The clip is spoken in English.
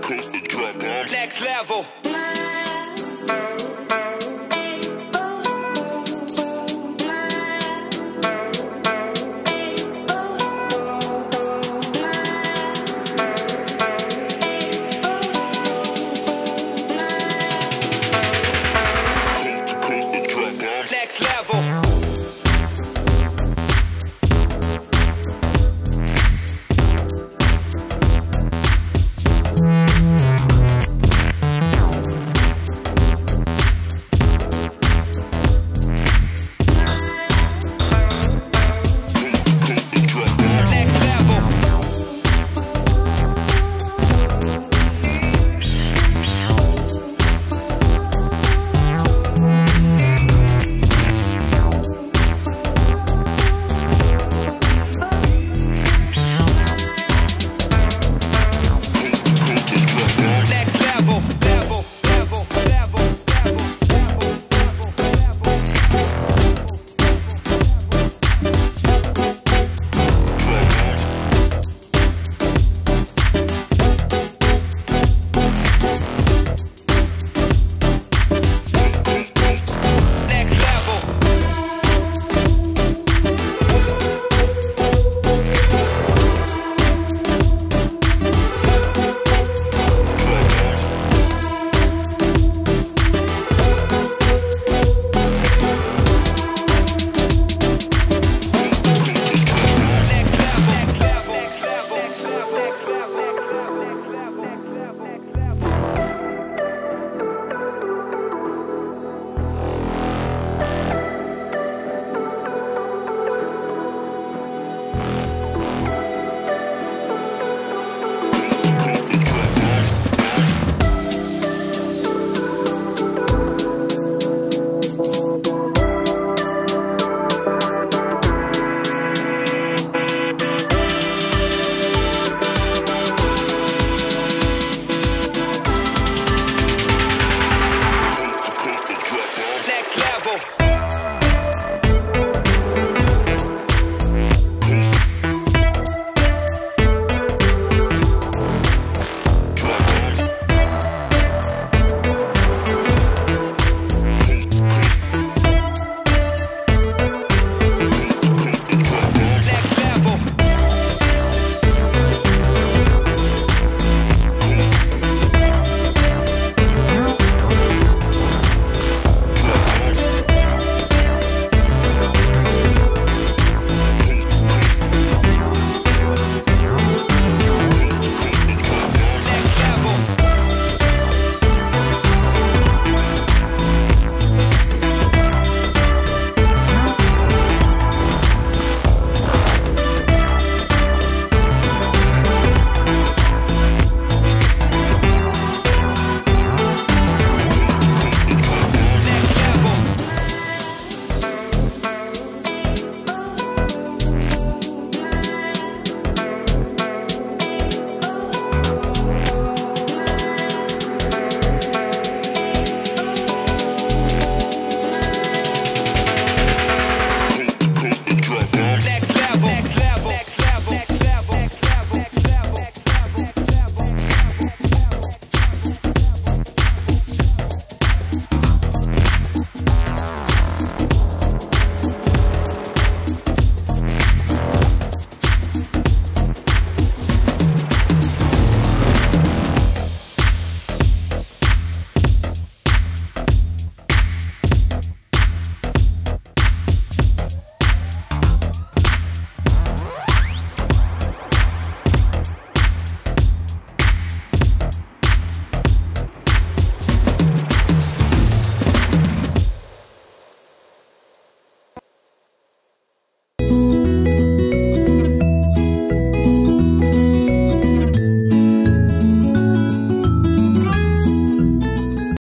coast to drop bombs. Next level.